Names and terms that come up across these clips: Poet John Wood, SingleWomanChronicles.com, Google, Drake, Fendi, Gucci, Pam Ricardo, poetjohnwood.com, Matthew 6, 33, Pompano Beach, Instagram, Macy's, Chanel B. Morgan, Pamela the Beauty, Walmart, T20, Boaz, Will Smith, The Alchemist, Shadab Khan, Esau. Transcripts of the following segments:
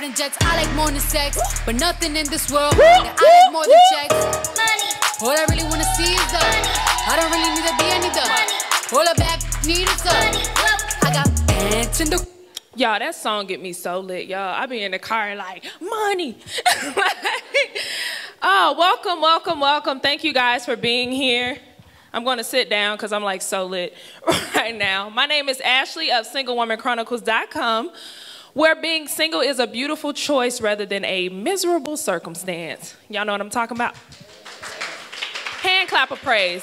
more than jets, I like more than sex. But nothing in this world, I like more than checks. All I really wanna see is the money. I don't really need to be any the. All I back need is the money. I got pants in the. Y'all, that song get me so lit, y'all. I be in the car like, money. Oh, welcome, welcome, welcome. Thank you guys for being here. I'm going to sit down because I'm like so lit right now. My name is Ashley of SingleWomanChronicles.com, where being single is a beautiful choice rather than a miserable circumstance. Y'all know what I'm talking about? Hand clap of praise.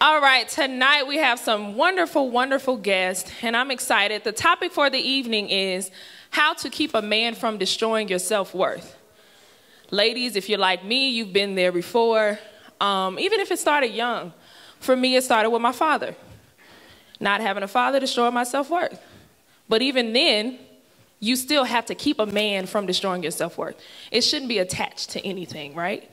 All right, tonight we have some wonderful, wonderful guests, and I'm excited. The topic for the evening is how to keep a man from destroying your self-worth. Ladies, if you're like me, you've been there before. Even if it started young, for me it started with my father. Not having a father destroyed my self-worth. But even then, you still have to keep a man from destroying your self-worth. It shouldn't be attached to anything, right?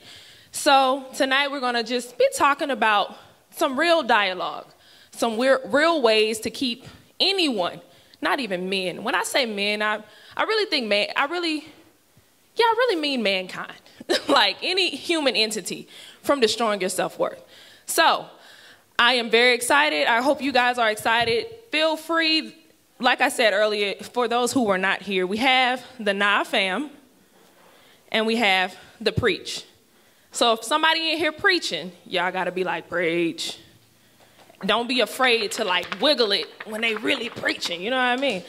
So tonight we're gonna just be talking about some real dialogue, some real ways to keep anyone, not even men. When I say men, I really think man, I really mean mankind, like any human entity, from destroying your self-worth. So I am very excited. I hope you guys are excited. Feel free, like I said earlier, for those who were not here, we have the Nah Fam and we have the Preach. So if somebody in here preaching, y'all gotta be like, preach. Don't be afraid to like wiggle it when they really preaching, you know what I mean?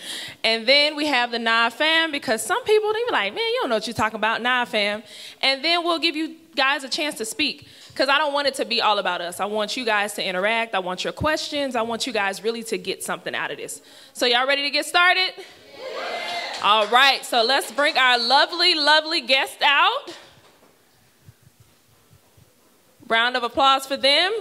And then we have the Nah Fam, because some people, they be like, man, you don't know what you're talking about, Nah Fam. And then we'll give you guys a chance to speak, because I don't want it to be all about us. I want you guys to interact. I want your questions. I want you guys really to get something out of this. So y'all ready to get started? Yeah. All right, so let's bring our lovely, lovely guest out. Round of applause for them.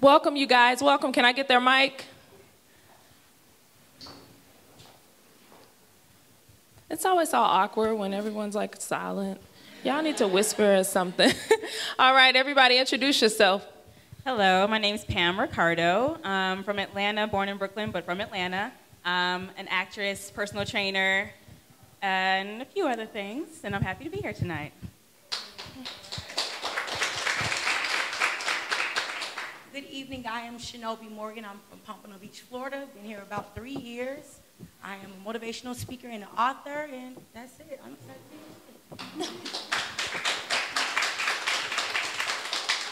Welcome, you guys. Welcome. Can I get their mic? It's always all awkward when everyone's like silent. Y'all need to whisper or something. All right, everybody, introduce yourself. Hello, my name's Pam Ricardo. I'm from Atlanta, born in Brooklyn, but from Atlanta. I'm an actress, personal trainer, and a few other things, and I'm happy to be here tonight. Good evening, I am Chanel B. Morgan. I'm from Pompano Beach, Florida. Been here about 3 years. I am a motivational speaker and an author, and that's it. I'm excited to be here.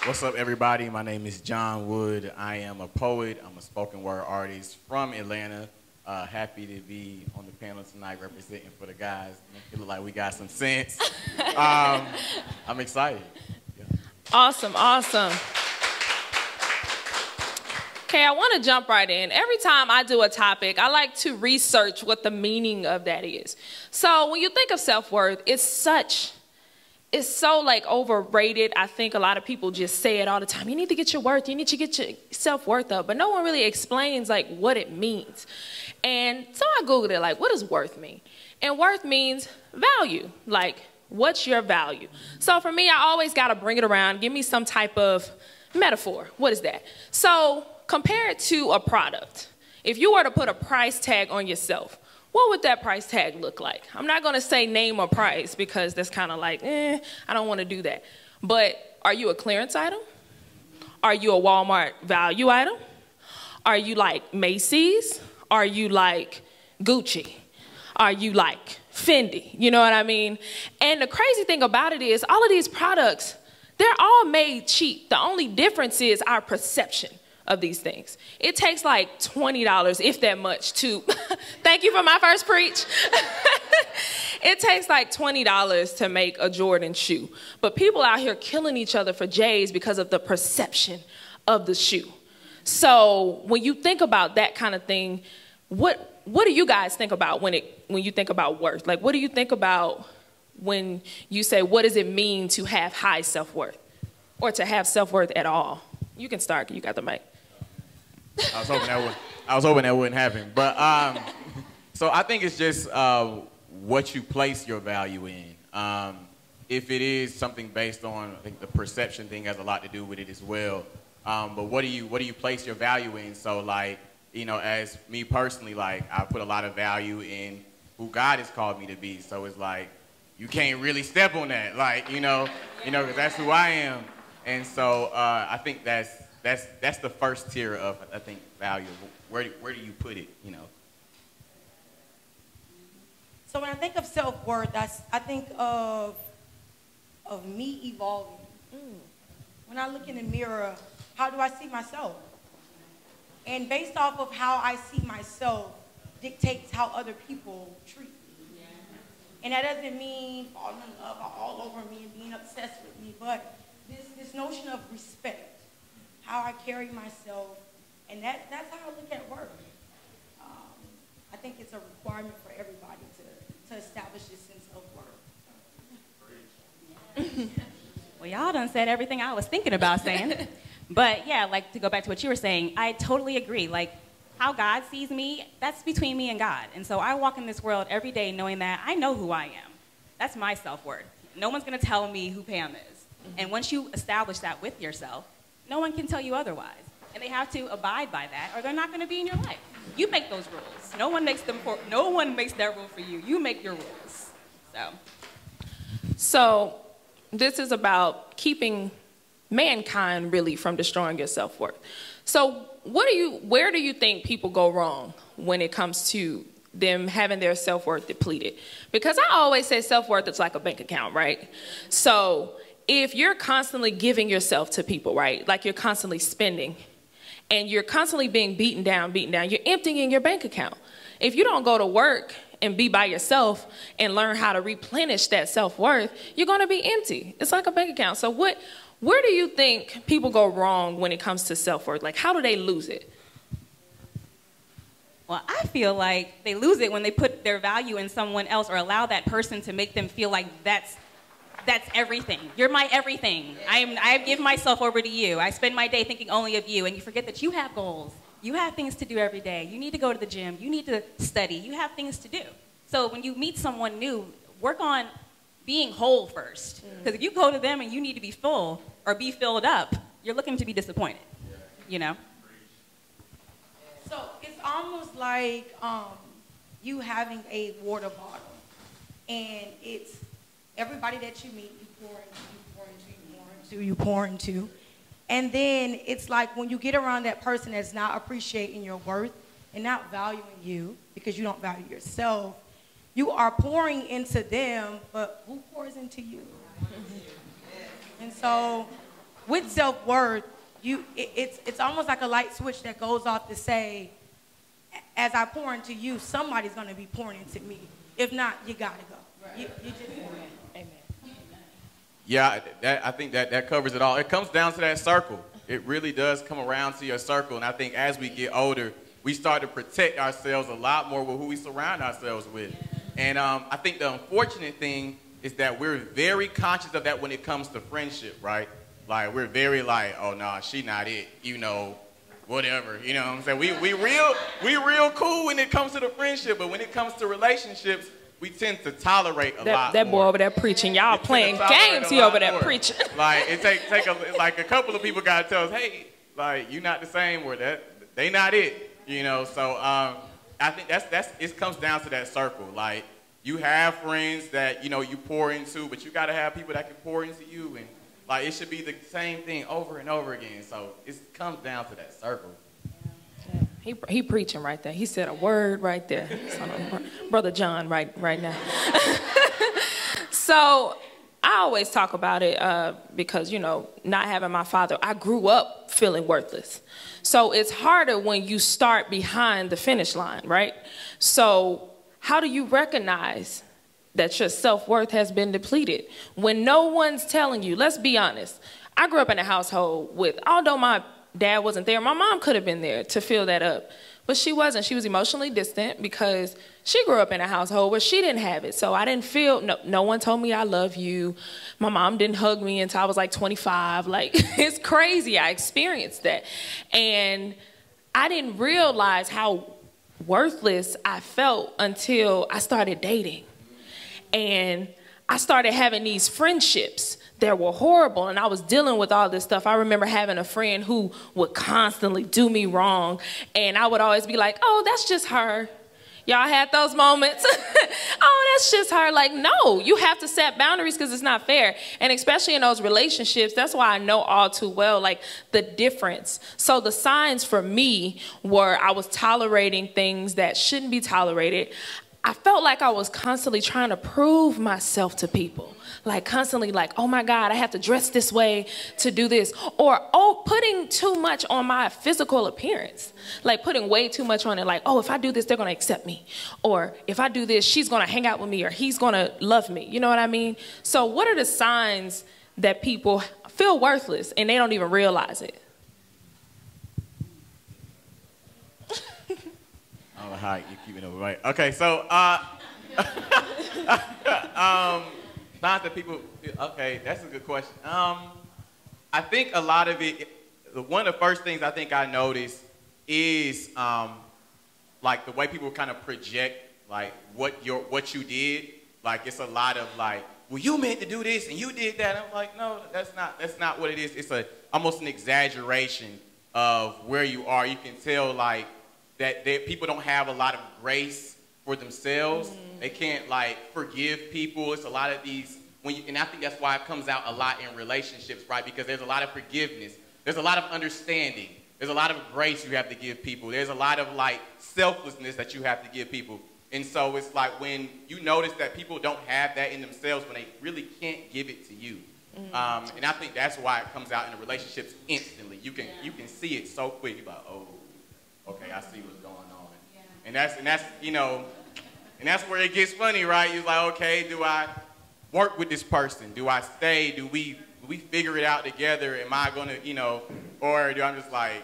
What's up, everybody? My name is John Wood. I am a poet. I'm a spoken word artist from Atlanta. Happy to be on the panel tonight representing for the guys. It look like we got some sense. I'm excited. Yeah. Awesome, awesome. Okay, I want to jump right in. Every time I do a topic, I like to research what the meaning of that is. So when you think of self-worth, it's so like overrated. I think a lot of people just say it all the time. You need to get your worth. You need to get your self-worth up. But no one really explains like what it means. And so I Googled it, like, what does worth mean? And worth means value. Like, what's your value? So for me, I always got to bring it around. Give me some type of metaphor. What is that? So compare it to a product. If you were to put a price tag on yourself, what would that price tag look like? I'm not going to say name or price because that's kind of like, I don't want to do that. But are you a clearance item? Are you a Walmart value item? Are you like Macy's? Are you like Gucci? Are you like Fendi? You know what I mean? And the crazy thing about it is all of these products, they're all made cheap. The only difference is our perception of these things. It takes like $20, if that much, to, thank you for my first preach. It takes like $20 to make a Jordan shoe. But people out here killing each other for J's because of the perception of the shoe. So when you think about that kind of thing, what do you guys think about when you think about worth? Like, what do you think about when you say, what does it mean to have high self-worth or to have self-worth at all? You can start, you got the mic. I was hoping that wouldn't happen. But so I think it's just what you place your value in. If it is something based on, I think the perception thing has a lot to do with it as well. But what do you place your value in? So like, you know, as me personally, like I put a lot of value in who God has called me to be. So it's like, you can't really step on that. Like, you know, because that's who I am. And so I think that's the first tier of, I think, value. Where do you put it, you know? So when I think of self-worth, I think of me evolving. When I look in the mirror, how do I see myself? And based off of how I see myself dictates how other people treat me. Yeah. And that doesn't mean falling in love all over me and being obsessed with me, but this notion of respect, how I carry myself, and that's how I look at work. I think it's a requirement for everybody to establish this sense of worth. Well, y'all done said everything I was thinking about saying. But yeah, like to go back to what you were saying, I totally agree. Like how God sees me, that's between me and God. And so I walk in this world every day knowing that I know who I am. That's my self-worth. No one's going to tell me who Pam is. And once you establish that with yourself, no one can tell you otherwise. And they have to abide by that or they're not going to be in your life. You make those rules. No one makes that rule for you. You make your rules. So this is about keeping mankind really from destroying your self-worth. So where do you think people go wrong when it comes to them having their self-worth depleted? Because I always say self-worth is like a bank account, right? So if you're constantly giving yourself to people, right? Like you're constantly spending and you're constantly being beaten down, you're emptying your bank account. If you don't go to work and be by yourself and learn how to replenish that self-worth, you're going to be empty. It's like a bank account. So where do you think people go wrong when it comes to self-worth? Like, how do they lose it? Well, I feel like they lose it when they put their value in someone else or allow that person to make them feel like that's everything. You're my everything. I give myself over to you. I spend my day thinking only of you, and you forget that you have goals. You have things to do every day. You need to go to the gym. You need to study. You have things to do. So when you meet someone new, work on being whole first. Because if you go to them and you need to be full or be filled up, you're looking to be disappointed, you know? So it's almost like you having a water bottle. And it's everybody that you meet, you pour into. And then it's like when you get around that person that's not appreciating your worth and not valuing you because you don't value yourself, you are pouring into them, but who pours into you? And so with self-worth, it's almost like a light switch that goes off to say, as I pour into you, somebody's going to be pouring into me. If not, you got to go. Right. You just pour in. Yeah, I think that covers it all. It comes down to that circle. It really does come around to your circle. And I think as we get older, we start to protect ourselves a lot more with who we surround ourselves with. And I think the unfortunate thing is that we're very conscious of that when it comes to friendship, right? Like, we're very like, oh, nah, she not it, you know, whatever. You know what I'm saying? We real cool when it comes to the friendship, but when it comes to relationships, we tend to tolerate a lot more. That boy over there preaching. Y'all playing games. He over there preaching. Like, it like a couple of people got to tell us, hey, like, you not the same or that. They not it, you know. So I think it comes down to that circle. Like, you have friends that, you know, you pour into, but you got to have people that can pour into you. And, like, it should be the same thing over and over again. So it comes down to that circle. He preaching right there. He said a word right there. Brother John right now. So I always talk about it because, you know, not having my father, I grew up feeling worthless. So it's harder when you start behind the finish line, right? So how do you recognize that your self-worth has been depleted when no one's telling you? Let's be honest. I grew up in a household with, although my dad wasn't there, my mom could have been there to fill that up, but she wasn't. She was emotionally distant because she grew up in a household where she didn't have it. So I didn't feel, no one told me I love you. My mom didn't hug me until I was like 25. Like, it's crazy. I experienced that. And I didn't realize how worthless I felt until I started dating. And I started having these friendships that were horrible, and I was dealing with all this stuff. I remember having a friend who would constantly do me wrong, and I would always be like, oh, that's just her. Y'all had those moments. Oh, that's just her. Like, no, you have to set boundaries because it's not fair. And especially in those relationships, that's why I know all too well, like, the difference. So the signs for me were I was tolerating things that shouldn't be tolerated. I felt like I was constantly trying to prove myself to people. Like, constantly like, oh my God, I have to dress this way to do this. Or, oh, putting too much on my physical appearance. Like, putting way too much on it. Like, oh, if I do this, they're gonna accept me. Or if I do this, she's gonna hang out with me, or he's gonna love me. You know what I mean? So what are the signs that people feel worthless and they don't even realize it? Hi, you keep it over, right? Okay, so signs that people feel, okay, that's a good question. I think a lot of it, one of the first things I think I noticed is like the way people kind of project like what you did. Like, it's a lot of like, well, you meant to do this and you did that. I'm like, no, that's not what it is. It's almost an exaggeration of where you are. You can tell like that people don't have a lot of grace for themselves. Mm-hmm. They can't like forgive people. It's a lot of these, and I think that's why it comes out a lot in relationships, right? Because there's a lot of forgiveness. There's a lot of understanding. There's a lot of grace you have to give people. There's a lot of like selflessness that you have to give people. And so it's like when you notice that people don't have that in themselves, when they really can't give it to you. Mm-hmm. And I think that's why it comes out in the relationships instantly. You can see it so quick. You're like, oh, okay, I see what's going on. Yeah. And that's, you know, and that's where it gets funny, right? You're like, okay, do I work with this person? Do I stay? Do we figure it out together? Am I gonna, you know, or do I just like,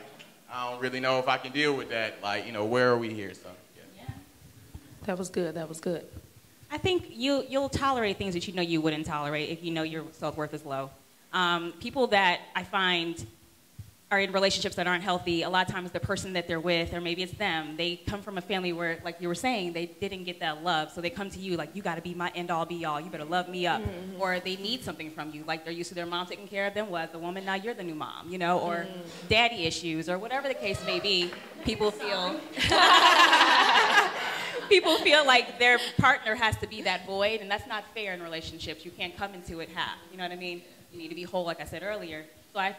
I don't really know if I can deal with that. Like, you know, where are we here? So, yeah. That was good, that was good. I think you'll tolerate things that you know you wouldn't tolerate if you know your self-worth is low. People that I find are in relationships that aren't healthy, a lot of times the person that they're with, or maybe it's them, they come from a family where, like you were saying, they didn't get that love, so they come to you like, you gotta be my end-all, be-all, you better love me up. Mm-hmm. Or they need something from you, like they're used to their mom taking care of them, well, as the woman, now you're the new mom, you know, or daddy issues, or whatever the case may be, people feel... People feel like their partner has to be that void, and that's not fair in relationships. You can't come into it half, you know what I mean? You need to be whole, like I said earlier. So I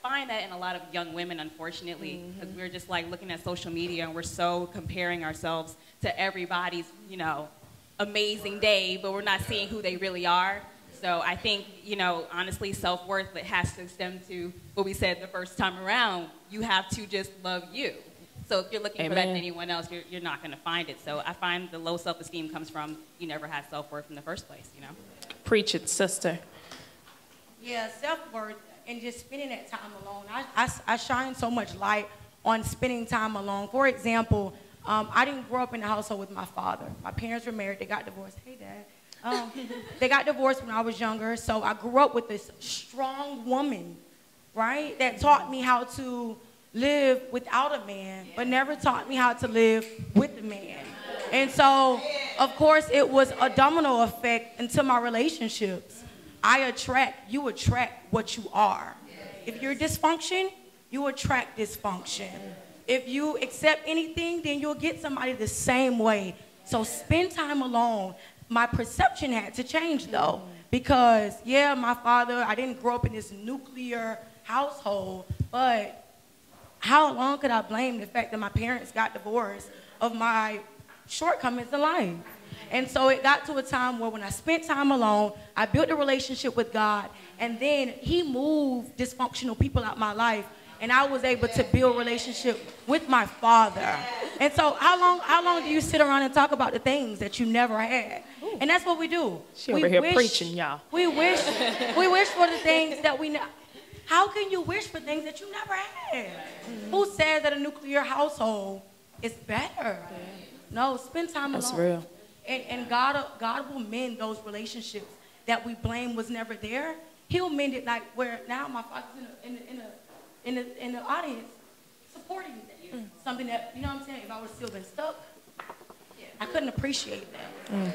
find that in a lot of young women, unfortunately, because we're just like looking at social media and we're so comparing ourselves to everybody's, you know, amazing day, but we're not seeing who they really are. So I think, you know, honestly, self-worth, it has to stem to what we said the first time around. You have to just love you. So if you're looking Amen. For that in anyone else, you're not going to find it. So I find the low self-esteem comes from you never had self-worth in the first place, you know? Preach it, sister. Yeah, self-worth. And just spending that time alone. I shine so much light on spending time alone. For example, I didn't grow up in a household with my father. My parents were married. They got divorced. Hey, Dad. They got divorced when I was younger. So I grew up with this strong woman, right, that taught me how to live without a man, but never taught me how to live with a man. And so, of course, it was a domino effect into my relationships. You attract what you are. If you're dysfunction, you attract dysfunction. If you accept anything, then you'll get somebody the same way. So spend time alone. My perception had to change, though, because, yeah, my father, I didn't grow up in this nuclear household, but how long could I blame the fact that my parents got divorced of my shortcomings in life? And so it got to a time where when I spent time alone, I built a relationship with God, and then he moved dysfunctional people out my life, and I was able to build a relationship with my father. And so how long do you sit around and talk about the things that you never had? Ooh. And that's what we do. She over here preaching, y'all. We wish for the things that we never. How can you wish for things that you never had? Mm-hmm. Who says that a nuclear household is better? Yeah. No, spend time alone. That's real. And God will mend those relationships that we blame was never there. He'll mend it, like where now my father's in the audience supporting that. Mm. Something that, you know what I'm saying, if I would still been stuck, I couldn't appreciate that. Mm.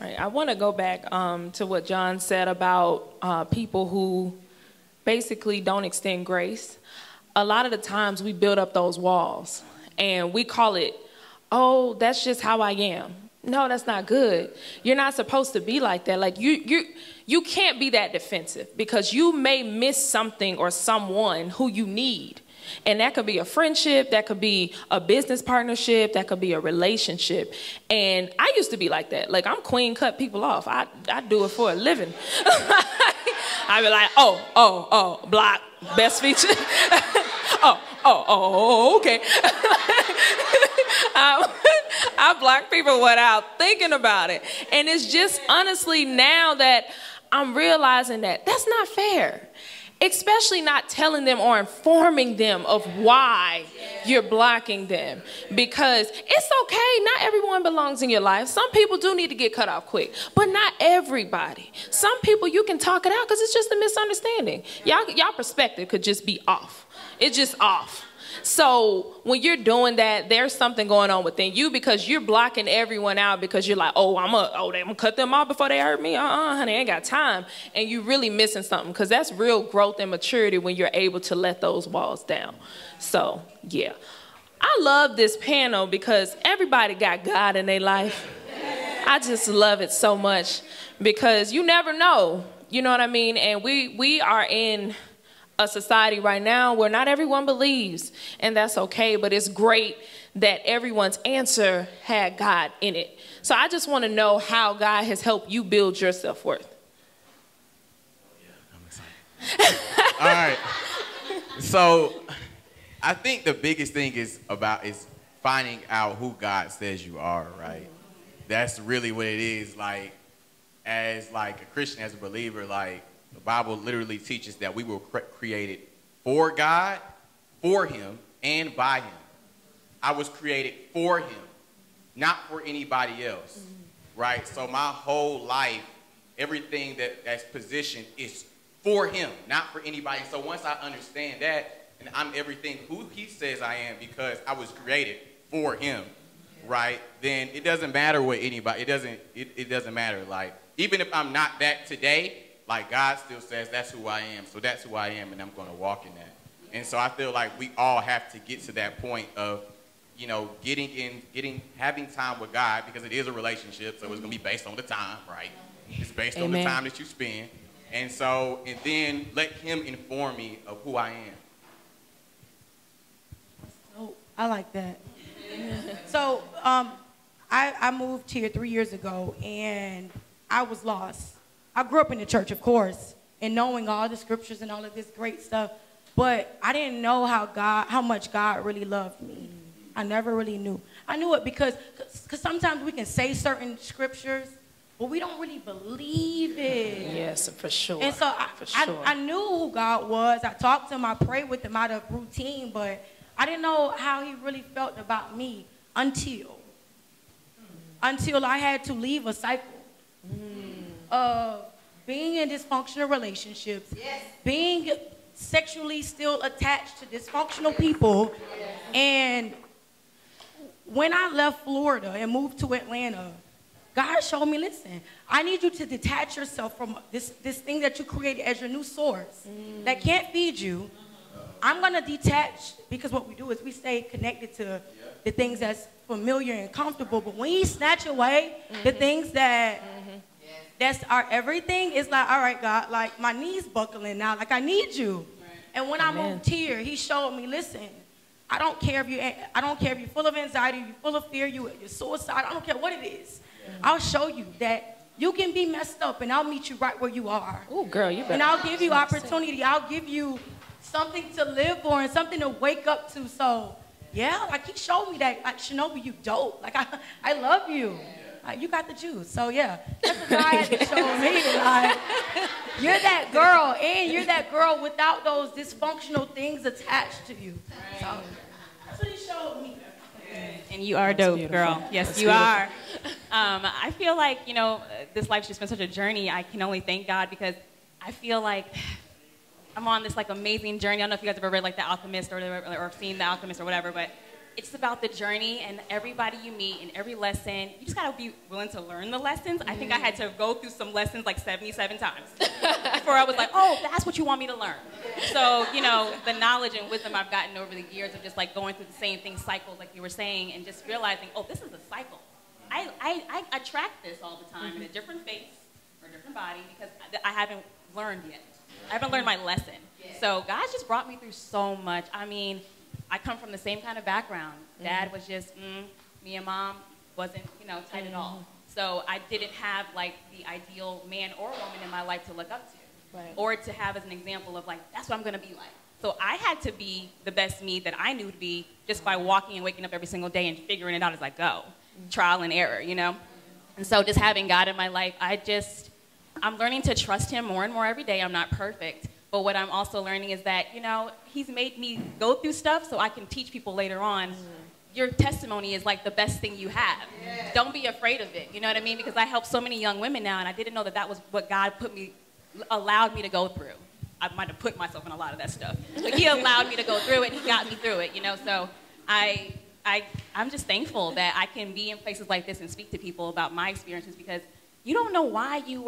Right. I want to go back to what John said about people who basically don't extend grace. A lot of the times we build up those walls and we call it, oh, that's just how I am. No, that's not good. You're not supposed to be like that. Like you can't be that defensive because you may miss something or someone who you need. And that could be a friendship, that could be a business partnership, that could be a relationship. And I used to be like that. Like, I'm queen cut people off. I do it for a living. I be like, oh, block, best feature. oh, okay. I block people without thinking about it. And it's just honestly now that I'm realizing that that's not fair. Especially not telling them or informing them of why you're blocking them. Because it's okay, not everyone belongs in your life. Some people do need to get cut off quick, but not everybody. Some people you can talk it out because it's just a misunderstanding. Y'all perspective could just be off. It's just off. So when you're doing that, there's something going on within you because you're blocking everyone out because you're like, oh, I'm gonna cut them off before they hurt me. Honey, I ain't got time. And you're really missing something because that's real growth and maturity when you're able to let those walls down. So yeah, I love this panel because everybody got God in their life. I just love it so much because you never know. You know what I mean? And we are in a society right now where not everyone believes, and that's okay, but it's great that everyone's answer had God in it. So I just want to know how God has helped you build your self-worth. Yeah, all right. So I think the biggest thing is finding out who God says you are, right? That's really what it is. Like, as like a Christian, as a believer, like, the Bible literally teaches that we were created for God, for Him, and by Him. I was created for Him, not for anybody else, right? So my whole life, everything that's positioned is for Him, not for anybody. So once I understand that, and I'm everything who He says I am because I was created for Him, right? Then it doesn't matter what anybody, it doesn't matter. Like, even if I'm not that today, like, God still says, that's who I am. So that's who I am, and I'm going to walk in that. And so I feel like we all have to get to that point of, you know, having time with God, because it is a relationship, so it's going to be based on the time, right? It's based on the time that you spend. And so, and then let Him inform me of who I am. Oh, I like that. So I moved here 3 years ago, and I was lost. I grew up in the church, of course, and knowing all the scriptures and all of this great stuff, but I didn't know how much God really loved me. I never really knew. I knew it because sometimes we can say certain scriptures, but we don't really believe it. Yes, for sure. And so I knew who God was. I talked to Him. I prayed with Him out of routine, but I didn't know how He really felt about me until I had to leave a cycle. Of being in dysfunctional relationships, yes. Being sexually still attached to dysfunctional people. Yes. And when I left Florida and moved to Atlanta, God showed me, listen, I need you to detach yourself from this thing that you created as your new source that can't feed you. I'm going to detach, because what we do is we stay connected to the things that's familiar and comfortable, but when He snatch away the things that... That's our everything. It's like, all right, God, like, my knees buckling now. Like, I need you. Right. And when I moved here, He showed me, listen, I don't care if you're full of anxiety, you're full of fear, you're suicidal. I don't care what it is. Yeah. I'll show you that you can be messed up, and I'll meet you right where you are. Oh, girl, you better. And I'll give you opportunity. I'll give you something to live for and something to wake up to. So, yeah, like, He showed me that, like, Shinobi, you dope. Like, I love you. Yeah. You got the juice, so yeah. That's what God had to show me. Like, you're that girl, and you're that girl without those dysfunctional things attached to you. Right. So that's what He showed me. And you are dope, girl. Yes, that's you are. I feel like, you know, this life's just been such a journey. I can only thank God because I feel like I'm on this, like, amazing journey. I don't know if you guys ever read, like, The Alchemist or seen The Alchemist or whatever, but It's about the journey and everybody you meet and every lesson. You just got to be willing to learn the lessons. I think I had to go through some lessons like 77 times before I was like, oh, that's what you want me to learn. So, you know, the knowledge and wisdom I've gotten over the years of just like going through the same thing cycles like you were saying and just realizing, oh, this is a cycle. I attract this all the time in a different face or a different body because I haven't learned yet. I haven't learned my lesson. Yeah. So God's just brought me through so much. I mean, I come from the same kind of background. Dad was just, me and mom wasn't, you know, tight at all. So I didn't have like the ideal man or woman in my life to look up to, or to have as an example of like, that's what I'm gonna be like. So I had to be the best me that I knew to be just by walking and waking up every single day and figuring it out as I go. Trial and error, you know? And so just having God in my life, I'm learning to trust him more and more every day. I'm not perfect. But what I'm also learning is that, you know, he's made me go through stuff so I can teach people later on. Your testimony is like the best thing you have. Yeah. Don't be afraid of it. You know what I mean? Because I help so many young women now, and I didn't know that that was what God allowed me to go through. I might have put myself in a lot of that stuff. But he allowed me to go through it. He got me through it, you know? So I'm just thankful that I can be in places like this and speak to people about my experiences because you don't know why you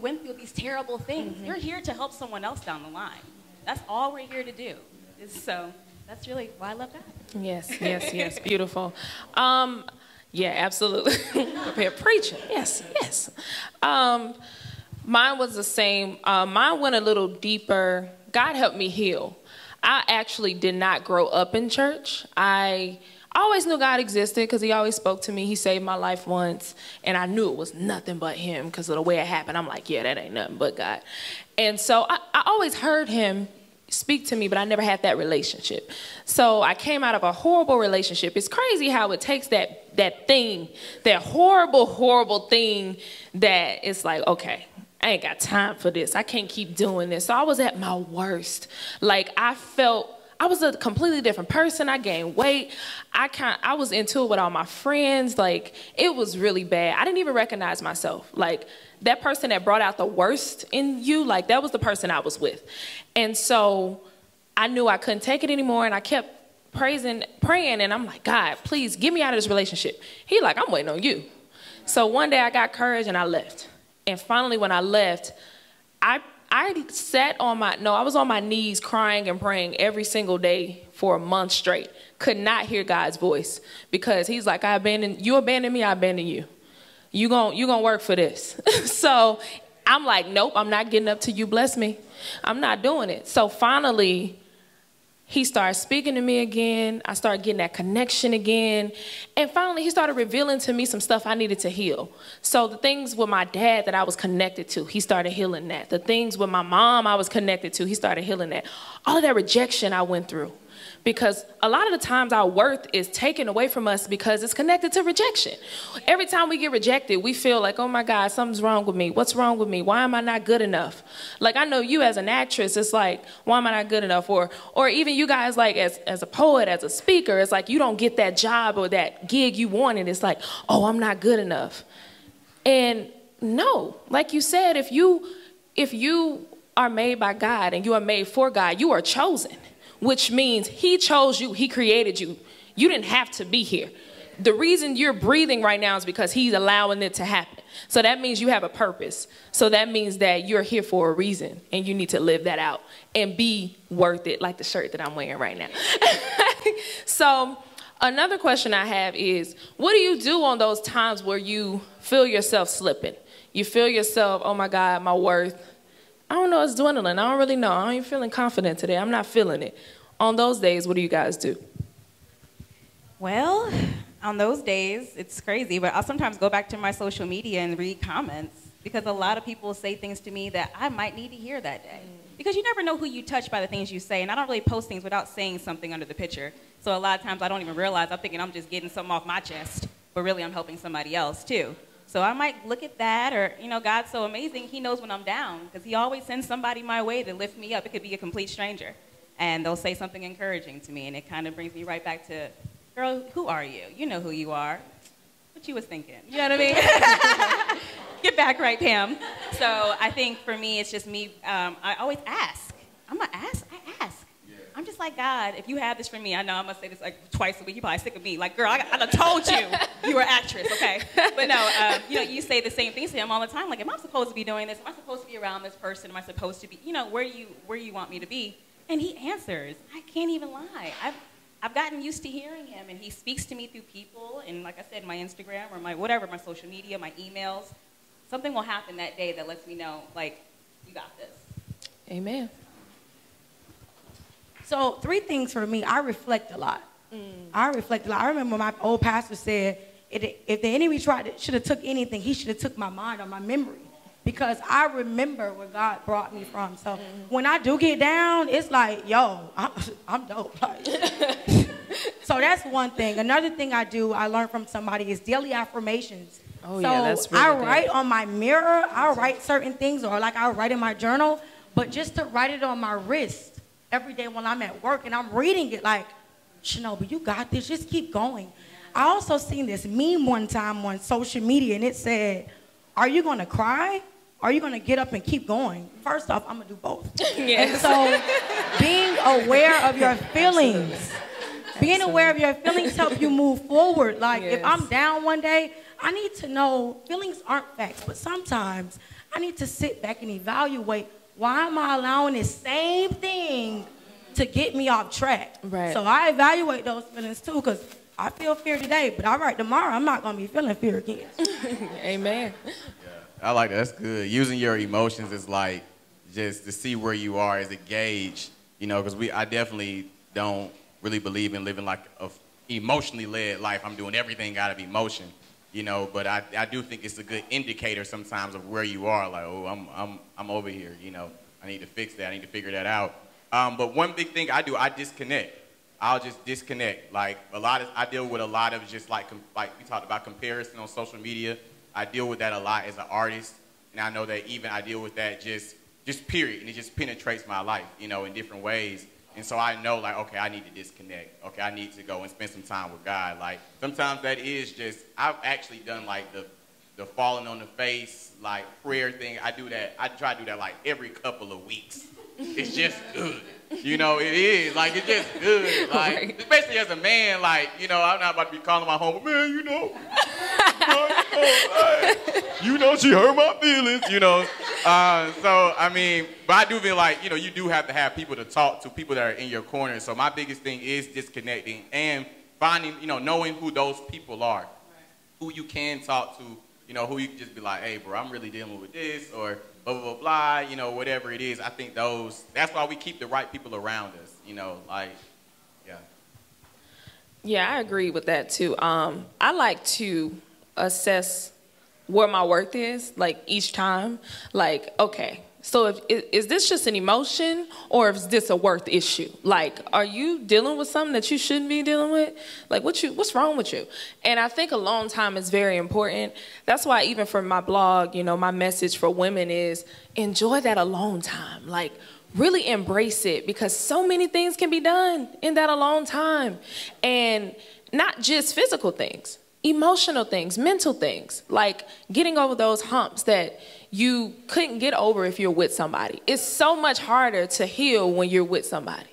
went through these terrible things. You're here to help someone else down the line. That's all we're here to do. So that's really why I love God. Yes, yes, yes. Beautiful. Yeah, absolutely. Prepare preacher. Yes, yes. Mine was the same. Mine went a little deeper. God helped me heal. I actually did not grow up in church. I always knew God existed because he always spoke to me. He saved my life once, and I knew it was nothing but him because of the way it happened. I'm like, yeah, that ain't nothing but God. And so I always heard him speak to me, but I never had that relationship. So I came out of a horrible relationship. It's crazy how it takes that thing, that horrible, horrible thing that it's like, okay, I ain't got time for this. I can't keep doing this. So I was at my worst. Like I was a completely different person. I gained weight. I was into it with all my friends. Like, it was really bad. I didn't even recognize myself. Like, that person that brought out the worst in you, like, that was the person I was with. And so I knew I couldn't take it anymore, and I kept praying, and I'm like, God, please get me out of this relationship. He like, I'm waiting on you. So one day I got courage, and I left. And finally, when I left, I sat on my, no, I was on my knees crying and praying every single day for a month straight. Could not hear God's voice because he's like, you abandoned me, I abandoned you. You gonna work for this. So I'm like, nope, I'm not getting up till you bless me. I'm not doing it. So finally, he started speaking to me again. I started getting that connection again. And finally, he started revealing to me some stuff I needed to heal. So the things with my dad that I was connected to, he started healing that. The things with my mom I was connected to, he started healing that. All of that rejection I went through. Because a lot of the times our worth is taken away from us because it's connected to rejection. Every time we get rejected, we feel like, oh my God, something's wrong with me. What's wrong with me? Why am I not good enough? Like, I know you as an actress, it's like, why am I not good enough? Or even you guys, like, as a poet, as a speaker, it's like you don't get that job or that gig you wanted. It's like, oh, I'm not good enough. And no, like you said, if you are made by God and you are made for God, you are chosen. Which means he chose you, he created you. You didn't have to be here. The reason you're breathing right now is because he's allowing it to happen. So that means you have a purpose. So that means that you're here for a reason and you need to live that out and be worth it, like the shirt that I'm wearing right now. So another question I have is, what do you do on those times where you feel yourself slipping? You feel yourself, oh my God, my worth, I don't know, it's dwindling. I don't really know. I ain't feeling confident today. I'm not feeling it. On those days, what do you guys do? Well, on those days, it's crazy, but I'll sometimes go back to my social media and read comments because a lot of people say things to me that I might need to hear that day. Because you never know who you touch by the things you say, and I don't really post things without saying something under the picture. So a lot of times I don't even realize I'm thinking I'm just getting something off my chest, but really I'm helping somebody else too. So I might look at that, or, you know, God's so amazing, he knows when I'm down, because he always sends somebody my way to lift me up. It could be a complete stranger, and they'll say something encouraging to me, and it kind of brings me right back to, girl, who are you? You know who you are. What you was thinking. You know what I mean? Get back right, Pam. So I think for me, it's just me, I always ask. I'm going to ask. I ask. Yeah. I'm just like, God, if you have this for me, I know I must say this like twice a week. You're probably sick of me. Like, girl, I told you you were an actress, okay? But no, you know, you say the same things to him all the time. Like, am I supposed to be doing this? Am I supposed to be around this person? Am I supposed to be, you know, where you want me to be? And he answers. I can't even lie. I've gotten used to hearing him, and he speaks to me through people. And like I said, my Instagram or my whatever, my social media, my emails. Something will happen that day that lets me know, like, you got this. Amen. So 3 things for me. I reflect a lot. I reflect a lot. I remember my old pastor said, if the enemy should have took anything, he should have took my mind or my memory. Because I remember where God brought me from. So when I do get down, it's like, yo, I'm dope. Like, so that's one thing. Another thing I do, I learned from somebody, is daily affirmations. Oh, so yeah, that's really I write good. On my mirror. I write certain things, or like I write in my journal. But just to write it on my wrist every day when I'm at work and I'm reading it like, Shinobi, you got this. Just keep going. I also seen this meme one time on social media, and it said, are you going to cry? Are you going to get up and keep going? First off, I'm going to do both. Yes. And so being aware of your feelings, Absolutely. Being aware of your feelings help you move forward. Like yes. if I'm down one day, I need to know feelings aren't facts, but sometimes I need to sit back and evaluate, why am I allowing this same thing to get me off track? Right. So I evaluate those feelings too, because I feel fear today, but all right, tomorrow I'm not going to be feeling fear again. Amen. Yeah, I like that. That's good. Using your emotions is like just to see where you are as a gauge, you know, because I definitely don't really believe in living like an emotionally led life. I'm doing everything out of emotion, you know, but I do think it's a good indicator sometimes of where you are. Like, oh, I'm over here, you know, I need to fix that. I need to figure that out. But one big thing I do, I disconnect. I'll just disconnect. Like I deal with a lot of just like we talked about comparison on social media. I deal with that a lot as an artist, and I know that even I deal with that just period, and it just penetrates my life, you know, in different ways. And so I know like, okay, I need to disconnect. Okay, I need to go and spend some time with God. Like sometimes that is just I've actually done like the falling on the face like prayer thing. I do that. I try to do that like every couple of weeks. It's just good. You know, it is. Like, it's just good. Like, right. Especially as a man, like, you know, I'm not about to be calling my home, man, you know. You know, she hurt my feelings, you know. So, I mean, but I do feel like, you know, you do have to have people to talk to, people that are in your corner. So my biggest thing is disconnecting and finding, you know, knowing who those people are, who you can talk to, you know, who you can just be like, hey, bro, I'm really dealing with this or blah, blah, blah, you know, whatever it is. I think that's why we keep the right people around us, you know, like, yeah. Yeah, I agree with that too. I like to assess where my worth is, like each time, like, okay, so is this just an emotion or is this a worth issue? Like, are you dealing with something that you shouldn't be dealing with? Like, what's wrong with you? And I think alone time is very important. That's why even for my blog, you know, my message for women is enjoy that alone time. Like, really embrace it because so many things can be done in that alone time. And not just physical things, emotional things, mental things, like getting over those humps that you couldn't get over if you're with somebody. It's so much harder to heal when you're with somebody.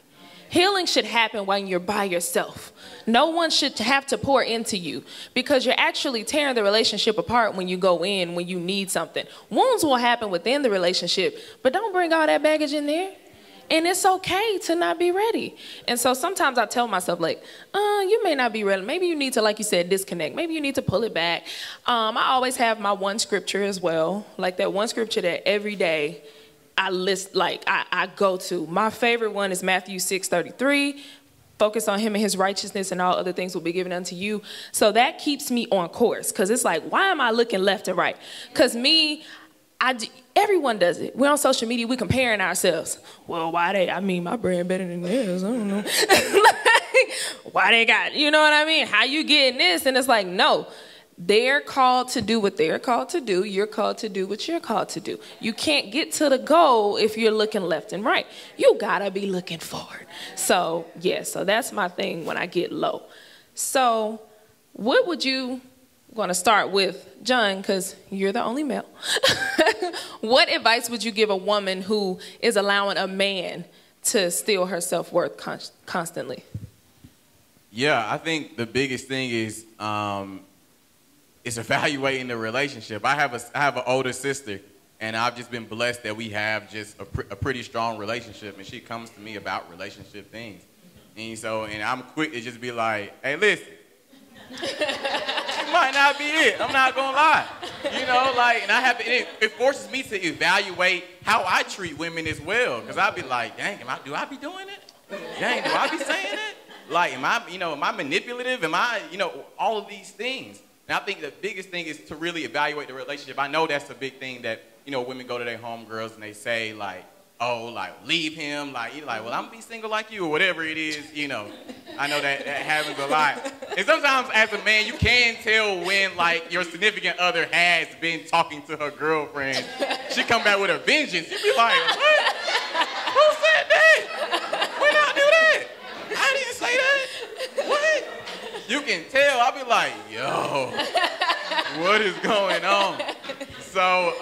Healing should happen when you're by yourself. No one should have to pour into you because you're actually tearing the relationship apart when you go in, when you need something. Wounds will happen within the relationship, but don't bring all that baggage in there. And it's okay to not be ready. And so sometimes I tell myself, like, you may not be ready. Maybe you need to, like you said, disconnect. Maybe you need to pull it back. I always have my one scripture as well, like that one scripture that every day I list, like I go to. My favorite one is Matthew 6, 33. Focus on him and his righteousness and all other things will be given unto you. So that keeps me on course because it's like, why am I looking left and right? Because everyone does it. We're on social media. We're comparing ourselves. Well, why they? I mean, my brand better than theirs. I don't know. Like, why they got? You know what I mean? How you getting this? And it's like, no. They're called to do what they're called to do. You're called to do what you're called to do. You can't get to the goal if you're looking left and right. You gotta be looking forward. So yeah. So that's my thing when I get low. So what would you? Going to start with John because you're the only male. What advice would you give a woman who is allowing a man to steal her self-worth constantly? Yeah, I think the biggest thing is evaluating the relationship. I have an older sister, and I've just been blessed that we have just a pretty strong relationship, and she comes to me about relationship things. And I'm quick to just be like, hey, listen, she might not be it. I'm not going to lie. You know, like, and I have, and it forces me to evaluate how I treat women as well. Because I'll be like, dang, do I be doing it? Dang, do I be saying it? Like, am I manipulative? Am I, all of these things. And I think the biggest thing is to really evaluate the relationship. I know that's a big thing that, women go to their homegirls and they say, like, oh, like, leave him. Like, you're like, well, I'm going to be single like you or whatever it is, I know that happens a lot. And sometimes as a man, you can tell when, like, your significant other has been talking to her girlfriend. She come back with a vengeance. You be like, what? Who said that? When I do that? I didn't say that. What? You can tell. I'll be like, yo, what is going on? So,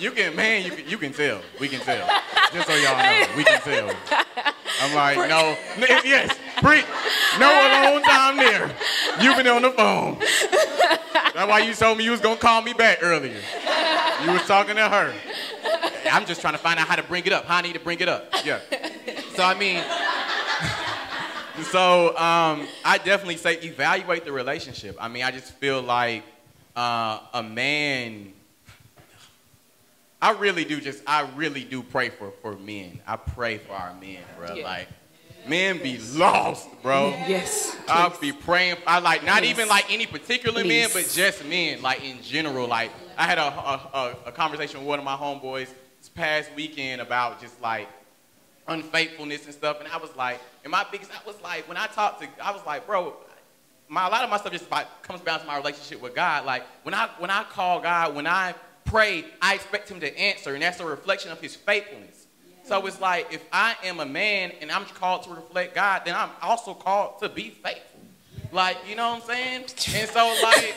you can tell. We can tell. Just so y'all know, we can tell. I'm like, no, yes, Britt, no alone time there. You've been on the phone. That's why you told me you was going to call me back earlier. You was talking to her. I'm just trying to find out how to bring it up, how I need to bring it up. Yeah. So, I mean, I definitely say evaluate the relationship. I mean, I just feel like a man... I really do pray for men. I pray for our men, bro. Yeah. Like, men be lost, bro. Yes. I'll be praying. I like, not please. Even like any particular please. Men, but just men, like in general. Like, I had a conversation with one of my homeboys this past weekend about just like unfaithfulness and stuff. And I was like, when I talked to, I was like, bro, a lot of my stuff just comes down to my relationship with God. Like, when I call God, when I pray, I expect him to answer, and that's a reflection of his faithfulness. Yeah. So it's like, if I am a man and I'm called to reflect God, then I'm also called to be faithful. Yeah. Like, you know what I'm saying? And so like,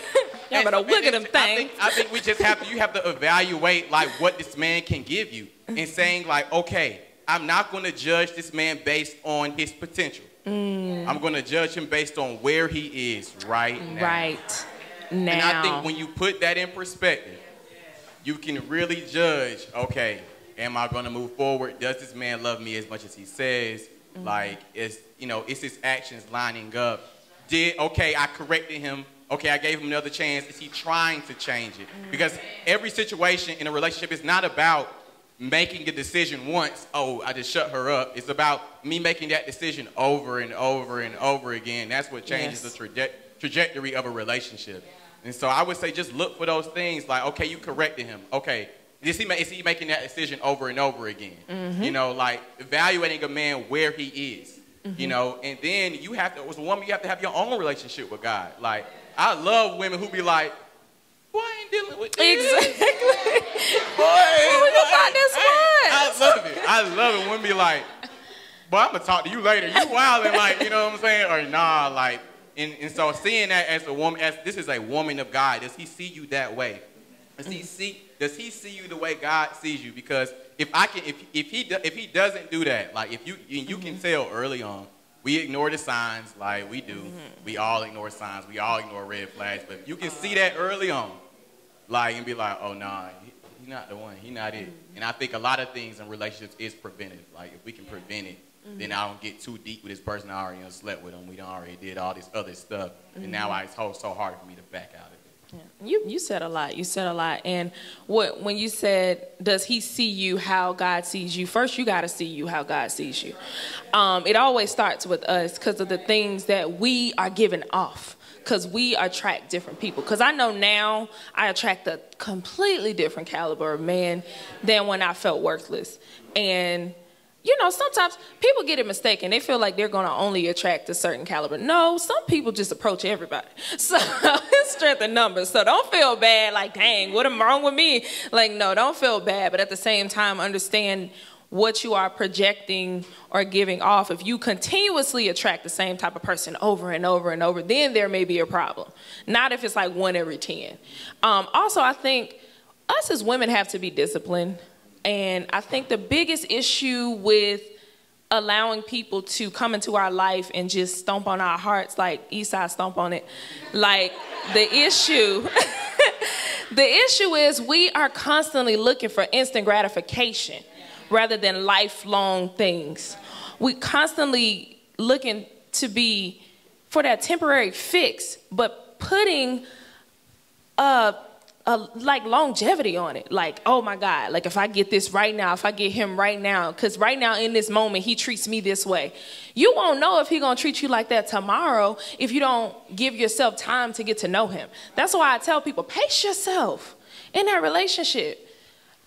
y'all better look at them things. I think we just have to, you have to evaluate like what this man can give you, and saying like, okay, I'm not going to judge this man based on his potential. Mm. I'm going to judge him based on where he is right now. Right now. And I think when you put that in perspective, you can really judge, okay, am I going to move forward? Does this man love me as much as he says? Mm-hmm. Like, is his actions lining up? Okay, I corrected him. Okay, I gave him another chance. Is he trying to change it? Mm-hmm. Because every situation in a relationship is not about making a decision once, oh, I just shut her up. It's about me making that decision over and over and over again. That's what changes yes. the trajectory of a relationship. Yeah. And so I would say just look for those things like, okay, you corrected him. Okay, is he making that decision over and over again? Mm-hmm. Like evaluating a man where he is, mm-hmm. And then you have to, as a woman, you have to have your own relationship with God. Like, I love women who be like, boy, I ain't dealing with this. Exactly. Boy, we gonna find this one. I love it. I love it. Women be like, boy, I'm going to talk to you later. You wilding, like, you know what I'm saying? Or nah, like. And so seeing that as a woman, as this is a woman of God, does he see you that way? Does he see you the way God sees you? Because if he doesn't do that, like you can tell early on, we ignore the signs, like we do. Mm-hmm. We all ignore signs. We all ignore red flags. But if you can see that early on, like, and be like, oh nah, he's not the one. He's not it. Mm-hmm. And I think a lot of things in relationships is preventive. Like if we can prevent it. Mm-hmm. Then I don't get too deep with this person. I already slept with them. We done already did all this other stuff. Mm-hmm. And now it's so hard for me to back out of it. Yeah. You said a lot. You said a lot. And when you said, does he see you how God sees you? First, you got to see you how God sees you. It always starts with us because of the things that we are giving off. Because we attract different people. Because I know now I attract a completely different caliber of man than when I felt worthless. And... sometimes people get it mistaken. They feel like they're going to only attract a certain caliber. No, some people just approach everybody. So it's strength in numbers. So don't feel bad like, dang, what am wrong with me? Like, no, don't feel bad. But at the same time, understand what you are projecting or giving off. If you continuously attract the same type of person over and over and over, then there may be a problem. Not if it's like 1 every 10. Also, I think us as women have to be disciplined. And I think the biggest issue with allowing people to come into our life and just stomp on our hearts like Esau stomp on it. Like the issue, the issue is we are constantly looking for instant gratification rather than lifelong things. We constantly looking to be for that temporary fix, but putting like longevity on it. Like, oh my God, like if I get this right now, if I get him right now, because right now in this moment, he treats me this way. You won't know if he's gonna treat you like that tomorrow if you don't give yourself time to get to know him. That's why I tell people, pace yourself in that relationship.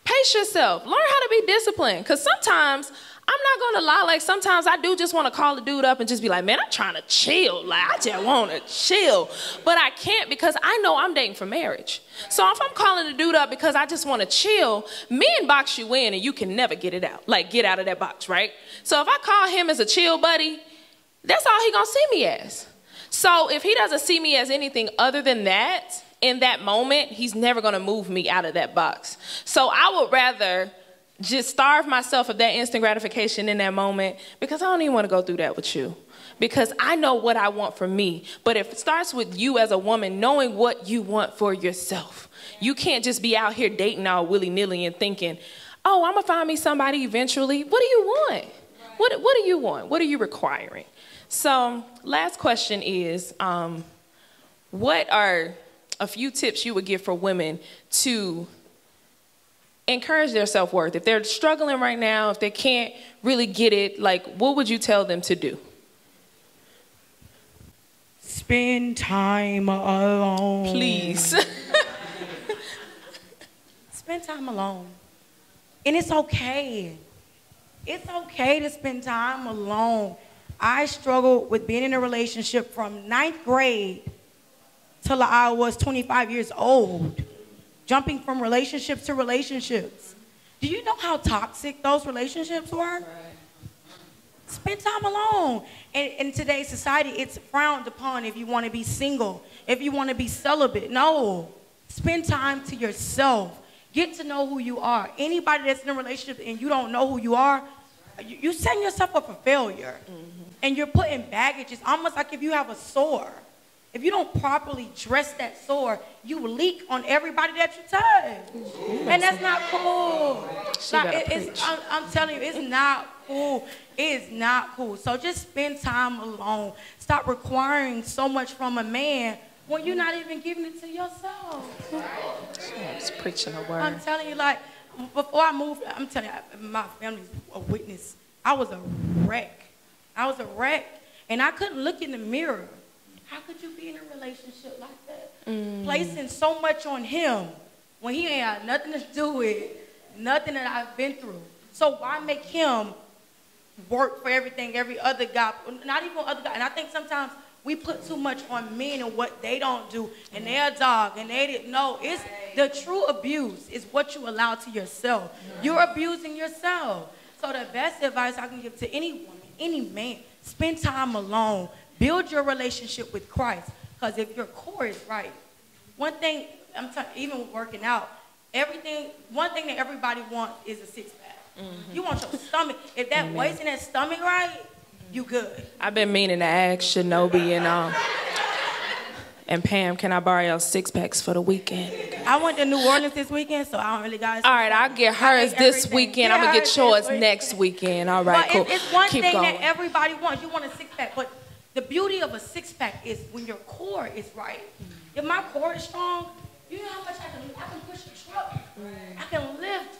Pace yourself, learn how to be disciplined. Because sometimes, I'm not gonna lie, like sometimes I do just wanna call a dude up and just be like, man, I'm trying to chill. Like, I just wanna chill. But I can't because I know I'm dating for marriage. So if I'm calling a dude up because I just wanna chill, men box you in and you can never get it out. Like, get out of that box, right? So if I call him as a chill buddy, that's all he gonna see me as. So if he doesn't see me as anything other than that, in that moment, he's never gonna move me out of that box. So I would rather just starve myself of that instant gratification in that moment, because I don't even want to go through that with you, because I know what I want for me. But if it starts with you as a woman knowing what you want for yourself, you can't just be out here dating all willy-nilly and thinking, oh, I'm gonna find me somebody eventually. What do you want? What do you want? What are you requiring? So last question is, what are a few tips you would give for women to encourage their self-worth? If they're struggling right now, if they can't really get it, like, what would you tell them to do? Spend time alone. Please. Spend time alone. And it's okay. It's okay to spend time alone. I struggled with being in a relationship from 9th grade till I was 25 years old. Jumping from relationships to relationships. Do you know how toxic those relationships were? Right. Spend time alone. And in today's society, it's frowned upon if you want to be single, if you want to be celibate. No. Spend time to yourself. Get to know who you are. Anybody that's in a relationship and you don't know who you are, you're setting yourself up for failure. Mm-hmm. And you're putting baggage. It's almost like if you have a sore. If you don't properly dress that sore, you leak on everybody that you touch. Ooh, and that's not cool. I'm telling you, it's not cool. It's not cool. So just spend time alone. Stop requiring so much from a man when you're not even giving it to yourself. She's preaching a word. I'm telling you, like, before I moved, I'm telling you, my family's a witness. I was a wreck. I was a wreck. And I couldn't look in the mirror. How could you be in a relationship like that? Mm. Placing so much on him when he ain't had nothing to do with nothing that I've been through. So why make him work for everything, every other guy, not even other guy. And I think sometimes we put too much on men and what they don't do, and they're a dog, and they didn't know. It's the true abuse is what you allow to yourself. You're abusing yourself. So the best advice I can give to any woman, any man, spend time alone. Build your relationship with Christ, because if your core is right, one thing, even working out, one thing that everybody wants is a six-pack. Mm-hmm. You want your stomach. If that weight's in that stomach right, you good. I've been meaning to ask Shinobi and Pam, can I borrow y'all six-packs for the weekend? I went to New Orleans this weekend, so I don't really got it. All right, I'll get hers this weekend. I'm going to get yours next weekend. All right, but cool. It's one thing that everybody wants. You want a six-pack, but the beauty of a six-pack is when your core is right. If my core is strong, you know how much I can push a truck. I can lift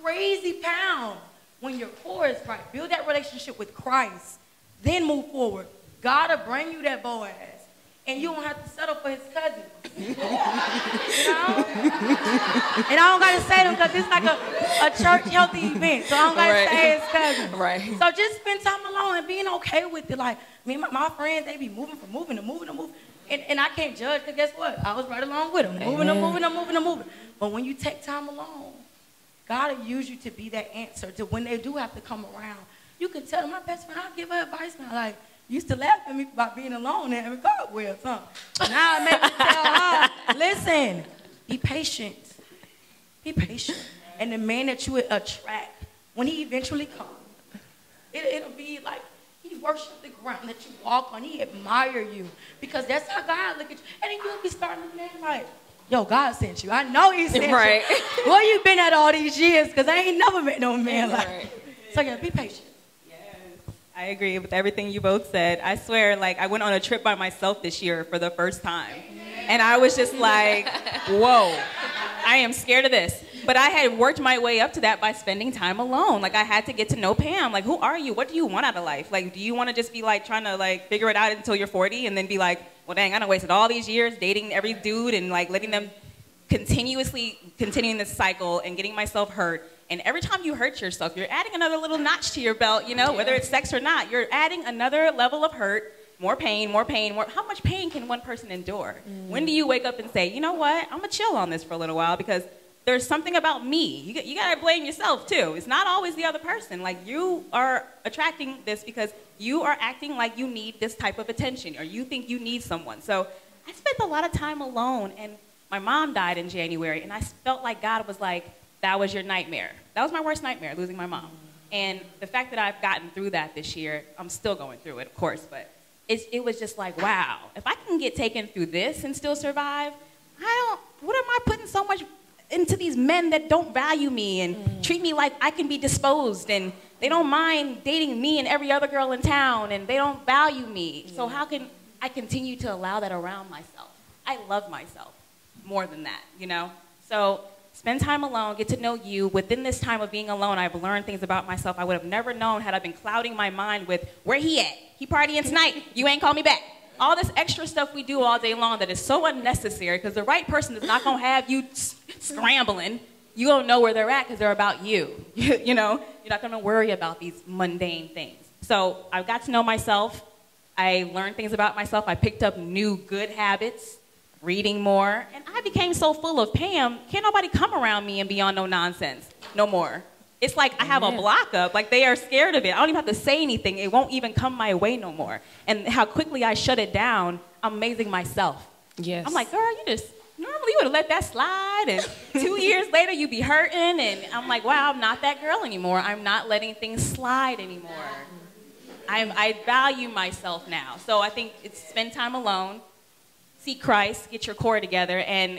crazy pounds. When your core is right, build that relationship with Christ, then move forward. God will bring you that Boaz, and you don't have to settle for his cousin. You know? And I don't got to say them because it's like a church healthy event, so I don't got to say his cousin. Right. So just spend time alone and being okay with it. Like, me and my friends, they be moving to moving. And I can't judge, because guess what? I was right along with them. Moving to moving. But when you take time alone, God will use you to be that answer to when they do have to come around. You can tell them, my best friend, I'll give her advice now. Like, you used to laugh at me about being alone and having cobwebs, huh? Now I make me tell her, listen, be patient. Be patient. And the man that you would attract, when he eventually comes, It'll be like he worshiped the ground that you walk on. He admire you because that's how God look at you. And then you'll be starting looking at him like, yo, God sent you. I know he sent you. Where you been at all these years? Because I ain't never met no man like you. So yeah, be patient. I agree with everything you both said. I swear, like, I went on a trip by myself this year for the first time. And I was just like, whoa, I am scared of this. But I had worked my way up to that by spending time alone. Like, I had to get to know Pam. Like, who are you? What do you want out of life? Like, do you want to just be, like, trying to, like, figure it out until you're 40 and then be like, well, dang, I done wasted all these years dating every dude and, like, letting them continuing this cycle and getting myself hurt. And every time you hurt yourself, you're adding another little notch to your belt, you know, whether it's sex or not. You're adding another level of hurt, more pain, more pain, more. How much pain can one person endure? When do you wake up and say, you know what, I'm going to chill on this for a little while because there's something about me. You got to blame yourself, too. It's not always the other person. Like, you are attracting this because you are acting like you need this type of attention or you think you need someone. So I spent a lot of time alone, and my mom died in January, and I felt like God was like, that was your nightmare. That was my worst nightmare, losing my mom. And the fact that I've gotten through that this year, I'm still going through it, of course, but it was just like, wow, if I can get taken through this and still survive, what am I putting so much into these men that don't value me and treat me like I can be disposed and they don't mind dating me and every other girl in town and they don't value me. So how can I continue to allow that around myself? I love myself more than that, you know? So spend time alone, get to know you. Within this time of being alone, I've learned things about myself I would have never known had I been clouding my mind with, where he at? He partying tonight. You ain't call me back. All this extra stuff we do all day long that is so unnecessary because the right person is not going to have you scrambling. You don't know where they're at because they're about you. You know, you're not going to worry about these mundane things. So I've got to know myself. I learned things about myself. I picked up new good habits. Reading more, and I became so full of Pam, can't nobody come around me and be on no nonsense no more. It's like I have a block up, like they are scared of it. I don't even have to say anything. It won't even come my way no more. And how quickly I shut it down, I'm amazing myself. Yes. I'm like, girl, you just, normally you would have let that slide, and 2 years later you'd be hurting, and I'm like, wow, I'm not that girl anymore. I'm not letting things slide anymore. I value myself now. So I think it's spend time alone, seek Christ, get your core together, and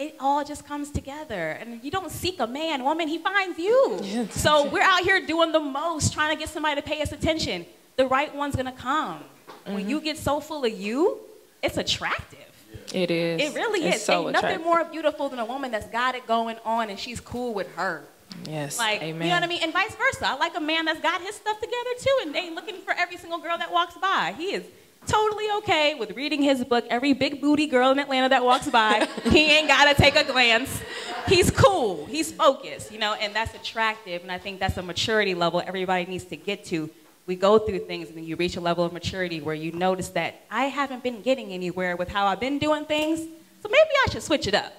it all just comes together. And you don't seek a man, woman, he finds you. Yeah. So we're out here doing the most, trying to get somebody to pay us attention. The right one's gonna come. When you get so full of you, it's attractive. It is. It really is. So ain't nothing more beautiful than a woman that's got it going on and she's cool with her. Yes, like, amen. You know what I mean? And vice versa. I like a man that's got his stuff together too, and they ain't looking for every single girl that walks by. He is totally okay with reading his book. Every big booty girl in Atlanta that walks by, he ain't gotta take a glance. He's cool, he's focused, you know, and that's attractive. And I think that's a maturity level everybody needs to get to. We go through things and then you reach a level of maturity where you notice that I haven't been getting anywhere with how I've been doing things, so maybe I should switch it up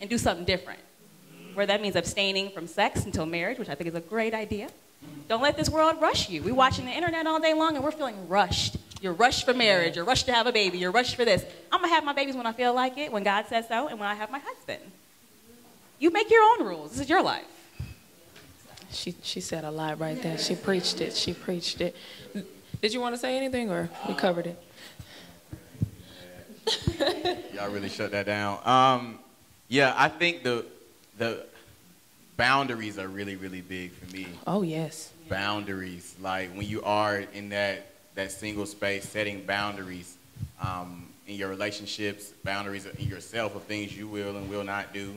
and do something different. Where that means abstaining from sex until marriage, which I think is a great idea. Don't let this world rush you. We're watching the internet all day long and we're feeling rushed. You're rushed for marriage, you're rushed to have a baby, you're rushed for this. I'm gonna have my babies when I feel like it, when God says so, and when I have my husband. You make your own rules, this is your life. She said a lot right there, she preached it, she preached it. Did you wanna say anything or we covered it? Y'all really shut that down. Yeah, I think the boundaries are really, really big for me. Oh, yes. Boundaries, like when you are in that single space, setting boundaries in your relationships, boundaries in yourself of things you will and will not do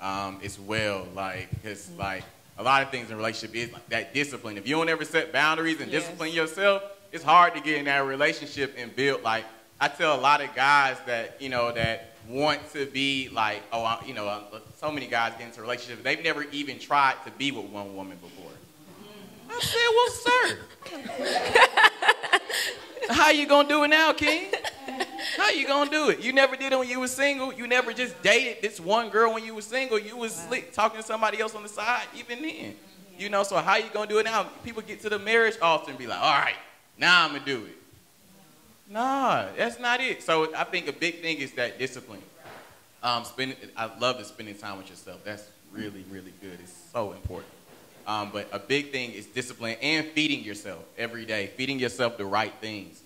as well. Like, because like a lot of things in a relationship is like that discipline. If you don't ever set boundaries and discipline yourself, it's hard to get in that relationship and build. Like, I tell a lot of guys that, you know, that want to be like, oh, you know, so many guys get into relationships. They've never even tried to be with one woman before. I said, well, sir, how you gonna do it now, King? How you gonna do it? You never did it when you was single. You never just dated this one girl when you was single. You was slick, talking to somebody else on the side even then. You know, so how you gonna do it now? People get to the marriage often and be like, all right, now I'm gonna do it. Nah, that's not it. So I think a big thing is that discipline. I love spending time with yourself. That's really, really good. It's so important. But a big thing is discipline and feeding yourself every day, feeding yourself the right things,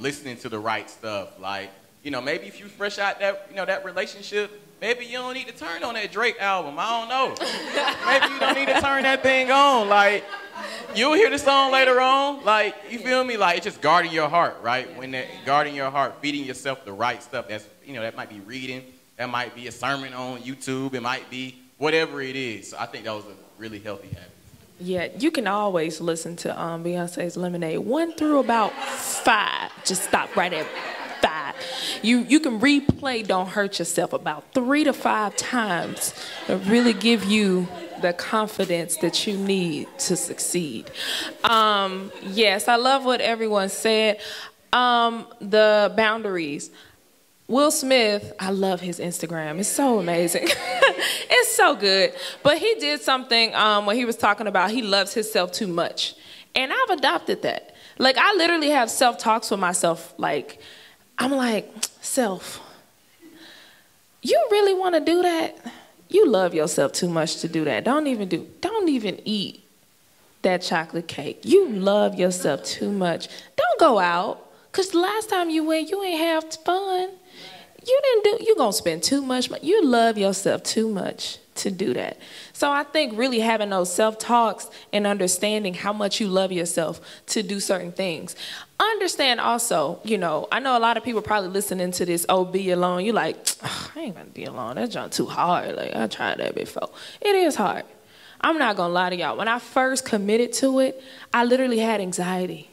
listening to the right stuff. Like, you know, maybe if you fresh out that, you know, that relationship, maybe you don't need to turn on that Drake album. I don't know. Maybe you don't need to turn that thing on. Like, you'll hear the song later on. Like, you feel me? Like, it's just guarding your heart, right? When that, guarding your heart, feeding yourself the right stuff. That's, you know, that might be reading. That might be a sermon on YouTube. It might be whatever it is. So I think that was a really healthy habit. Yeah, you can always listen to Beyonce's Lemonade 1 through about 5. Just stop right at 5. You can replay Don't Hurt Yourself about 3 to 5 times to really give you the confidence that you need to succeed. Yes, I love what everyone said. The boundaries. Will Smith, I love his Instagram. It's so amazing. It's so good. But he did something when he was talking about he loves himself too much. And I've adopted that. Like, I literally have self-talks with myself. Like, I'm like, self, you really want to do that? You love yourself too much to do that. Don't even eat that chocolate cake. You love yourself too much. Don't go out. Because the last time you went, you ain't have fun. You didn't do, you're going to spend too much money. You love yourself too much to do that. So I think really having those self-talks and understanding how much you love yourself to do certain things. Understand also, you know, I know a lot of people probably listening to this, oh, be alone. You're like, oh, I ain't going to be alone. That junk too hard. Like, I tried that before. It is hard. I'm not going to lie to y'all. When I first committed to it, I literally had anxiety.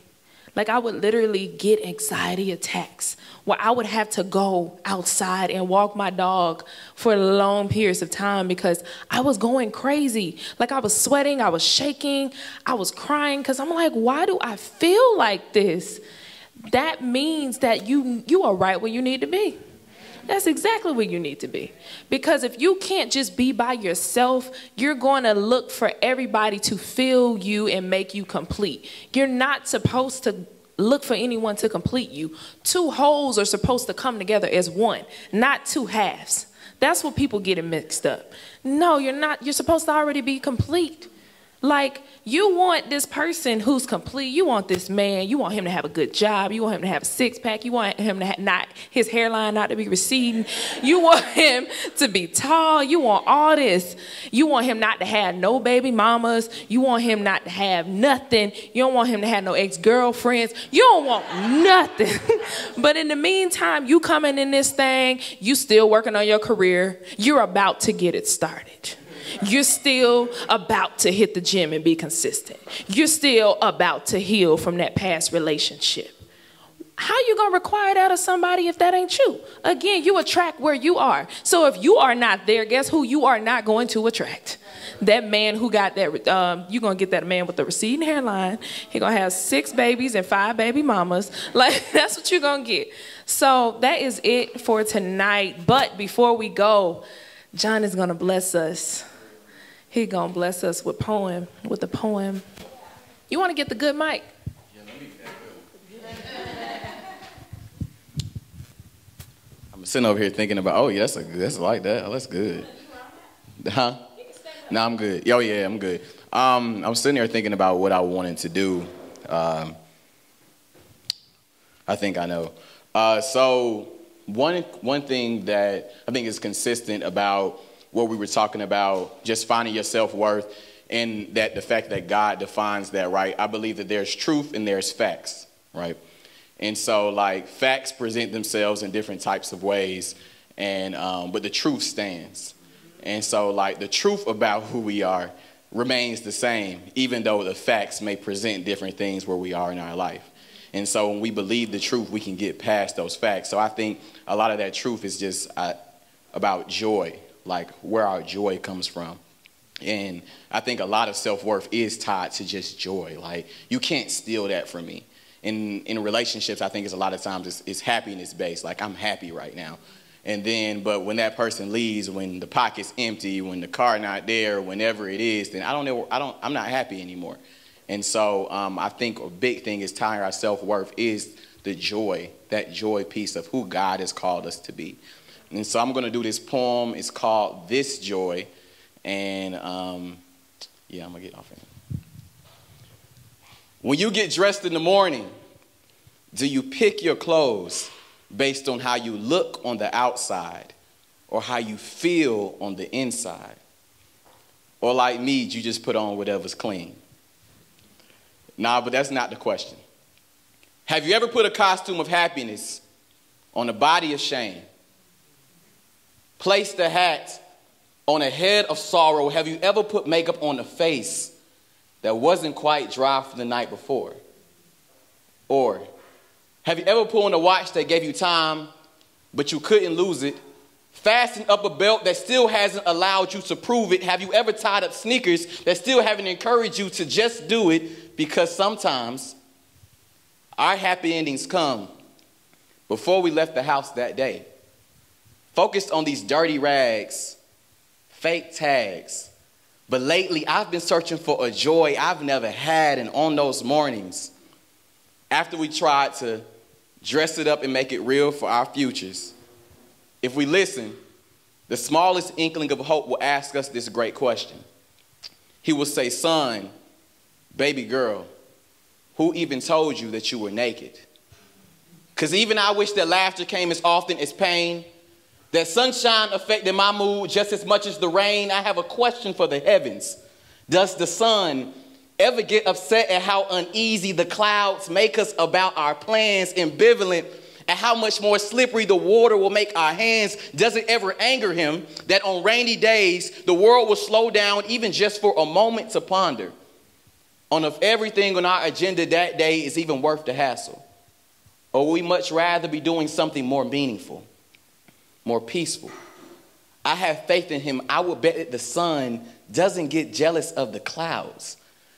Like, I would literally get anxiety attacks where I would have to go outside and walk my dog for long periods of time because I was going crazy. Like, I was sweating, I was shaking, I was crying because I'm like, why do I feel like this? That means that you are right where you need to be. That's exactly where you need to be. Because if you can't just be by yourself, you're going to look for everybody to fill you and make you complete. You're not supposed to look for anyone to complete you. Two wholes are supposed to come together as one, not two halves. That's what people get it mixed up. No, you're not. You're supposed to already be complete. Like, you want this person who's complete. You want this man. You want him to have a good job. You want him to have a six-pack. You want him to not his hairline not to be receding. You want him to be tall. You want all this. You want him not to have no baby mamas. You want him not to have nothing. You don't want him to have no ex-girlfriends. You don't want nothing. But in the meantime, you coming in this thing. You still working on your career. You're about to get it started. You're still about to hit the gym and be consistent. You're still about to heal from that past relationship. How you gonna require that of somebody if that ain't you? Again, you attract where you are. So if you are not there, guess who you are not going to attract? That man who got that, you're gonna get that man with the receding hairline. He gonna have 6 babies and 5 baby mamas. Like, that's what you're gonna get. So that is it for tonight. But before we go, John is gonna bless us. He gonna bless us with poem, with a poem. You wanna get the good mic? Yeah, let me get that good. I'm sitting over here thinking about, oh yeah, that's like that. Oh, that's good. Huh? No, I'm good. Oh yeah, I'm good. I'm sitting here thinking about what I wanted to do. I think I know. So one thing that I think is consistent about what we were talking about, just finding your self-worth, and that the fact that God defines that, right? I believe that there's truth and there's facts, right? And so, like, facts present themselves in different types of ways, and but the truth stands. And so, like, the truth about who we are remains the same, even though the facts may present different things where we are in our life. And so when we believe the truth, we can get past those facts. So I think a lot of that truth is just about joy, like where our joy comes from. And I think a lot of self-worth is tied to just joy. Like, you can't steal that from me. In relationships, I think it's a lot of times it's happiness-based. Like, I'm happy right now. And then, but when that person leaves, when the pocket's empty, when the car not there, whenever it is, then I don't know, I'm not happy anymore. And so I think a big thing is tying our self-worth is the joy, that joy piece of who God has called us to be. And so I'm going to do this poem. It's called This Joy. And Yeah, I'm going to get off it. When you get dressed in the morning, do you pick your clothes based on how you look on the outside or how you feel on the inside? Or like me, you just put on whatever's clean? Nah, but that's not the question. Have you ever put a costume of happiness on a body of shame? Placed a hat on a head of sorrow? Have you ever put makeup on a face that wasn't quite dry from the night before? Or have you ever put on a watch that gave you time, but you couldn't lose it? Fastened up a belt that still hasn't allowed you to prove it? Have you ever tied up sneakers that still haven't encouraged you to just do it? Because sometimes our happy endings come before we left the house that day. Focused on these dirty rags, fake tags. But lately I've been searching for a joy I've never had. And on those mornings, after we tried to dress it up and make it real for our futures, if we listen, the smallest inkling of hope will ask us this great question. He will say, son, baby girl, who even told you that you were naked? Because even I wish that laughter came as often as pain, that sunshine affected my mood just as much as the rain. I have a question for the heavens. Does the sun ever get upset at how uneasy the clouds make us about our plans, ambivalent, and how much more slippery the water will make our hands? Does it ever anger him that on rainy days, the world will slow down even just for a moment to ponder on if everything on our agenda that day is even worth the hassle? Or would we much rather be doing something more meaningful, more peaceful? I have faith in him. I would bet that the sun doesn't get jealous of the clouds,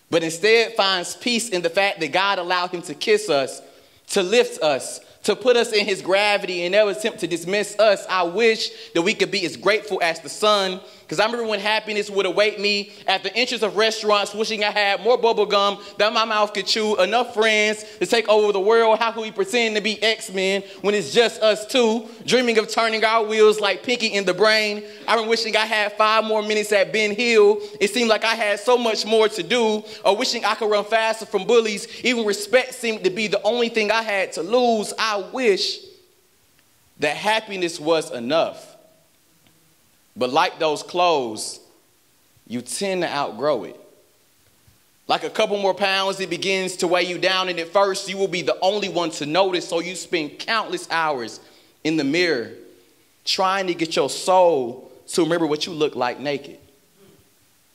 but instead finds peace in the fact that God allowed him to kiss us, to lift us, to put us in his gravity and never attempt to dismiss us. I wish that we could be as grateful as the sun, because I remember when happiness would await me at the entrance of restaurants, wishing I had more bubble gum that my mouth could chew, enough friends to take over the world. How can we pretend to be X-Men when it's just us two, dreaming of turning our wheels like Pinky in the Brain? I remember wishing I had 5 more minutes at Ben Hill. It seemed like I had so much more to do. Or wishing I could run faster from bullies. Even respect seemed to be the only thing I had to lose. I wish that happiness was enough, but like those clothes, you tend to outgrow it. Like a couple more pounds, it begins to weigh you down, and at first you will be the only one to notice, so you spend countless hours in the mirror trying to get your soul to remember what you look like naked.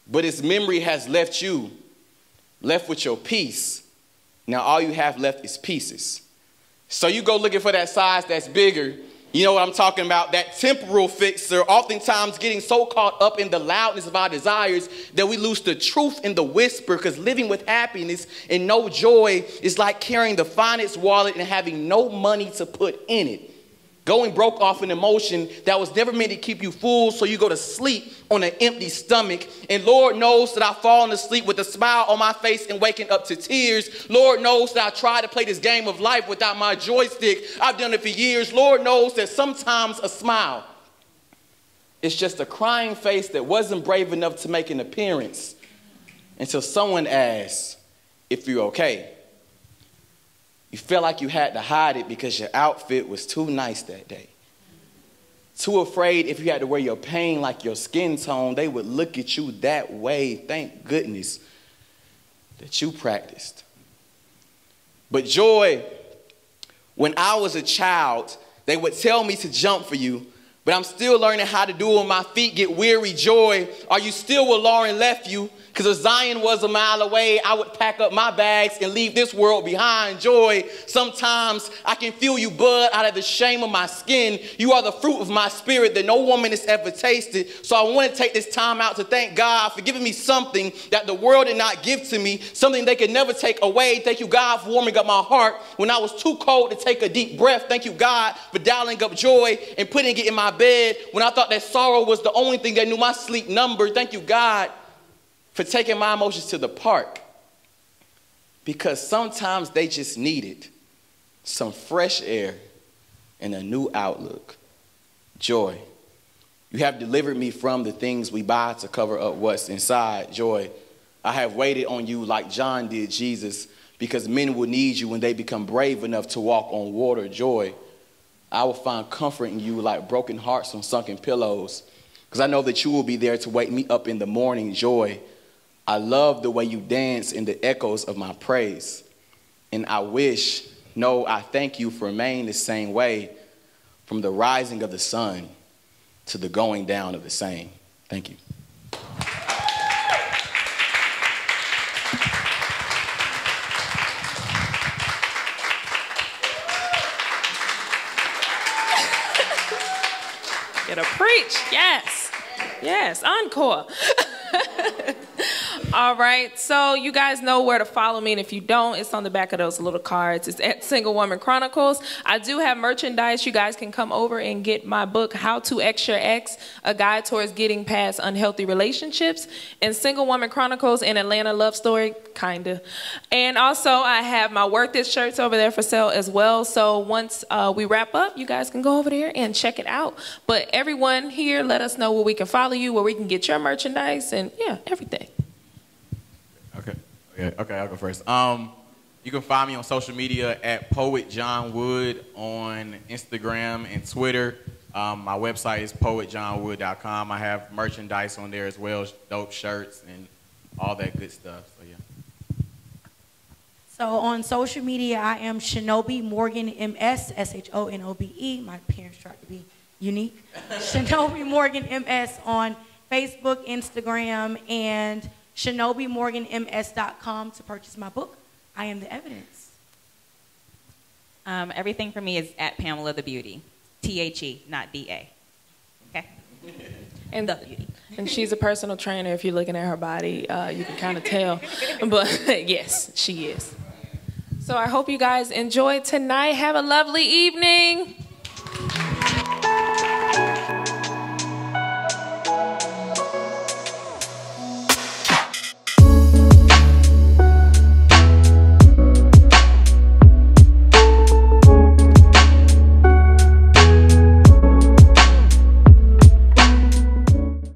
But its memory has left you, left with your piece. Now all you have left is pieces. So you go looking for that size that's bigger. You know what I'm talking about, that temporal fixer, oftentimes getting so caught up in the loudness of our desires that we lose the truth in the whisper, because living with happiness and no joy is like carrying the finest wallet and having no money to put in it. Going broke off an emotion that was never meant to keep you full, so you go to sleep on an empty stomach. And Lord knows that I've fallen asleep with a smile on my face and waking up to tears. Lord knows that I try to play this game of life without my joystick. I've done it for years. Lord knows that sometimes a smile is just a crying face that wasn't brave enough to make an appearance until someone asks if you're okay. You felt like you had to hide it because your outfit was too nice that day. Too afraid if you had to wear your pain like your skin tone, they would look at you that way. Thank goodness that you practiced. But joy, when I was a child, they would tell me to jump for you, but I'm still learning how to do it when my feet get weary. Joy, are you still where Lauren left you? Because if Zion was a mile away, I would pack up my bags and leave this world behind. Joy, sometimes I can feel you bud out of the shame of my skin. You are the fruit of my spirit that no woman has ever tasted. So I want to take this time out to thank God for giving me something that the world did not give to me, something they could never take away. Thank you, God, for warming up my heart when I was too cold to take a deep breath. Thank you, God, for dialing up joy and putting it in my bed when I thought that sorrow was the only thing that knew my sleep number. Thank you, God, for taking my emotions to the park, because sometimes they just needed some fresh air and a new outlook. Joy, you have delivered me from the things we buy to cover up what's inside. Joy, I have waited on you like John did Jesus, because men will need you when they become brave enough to walk on water. Joy, I will find comfort in you like broken hearts on sunken pillows, because I know that you will be there to wake me up in the morning. Joy, I love the way you dance in the echoes of my praise. And I wish, no, I thank you for remaining the same way from the rising of the sun to the going down of the same. Thank you. To preach, yes, yes, encore. All right, so you guys know where to follow me, and if you don't, it's on the back of those little cards. It's at Single Woman Chronicles. I do have merchandise. You guys can come over and get my book, How to X Your Ex, A Guide Towards Getting Past Unhealthy Relationships, and Single Woman Chronicles, An Atlanta Love Story, kinda. And also, I have my Work This shirts over there for sale as well. So once we wrap up, you guys can go over there and check it out. But everyone here, let us know where we can follow you, where we can get your merchandise, and yeah, everything. Okay, okay, I'll go first. You can find me on social media at Poet John Wood on Instagram and Twitter. My website is poetjohnwood.com. I have merchandise on there as well, dope shirts and all that good stuff. So yeah. So on social media, I am Chanel B. Morgan, MS, S-H-O-N-O-B-E. My parents tried to be unique. Chanel B. Morgan, MS on Facebook, Instagram, and Chanel B. Morgan, MS.com to purchase my book, I Am the Evidence. Everything for me is at Pamela the Beauty. T-H-E, not D-A. Okay? And the beauty. And she's a personal trainer. If you're looking at her body, you can kind of tell. But yes, she is. So I hope you guys enjoyed tonight. Have a lovely evening.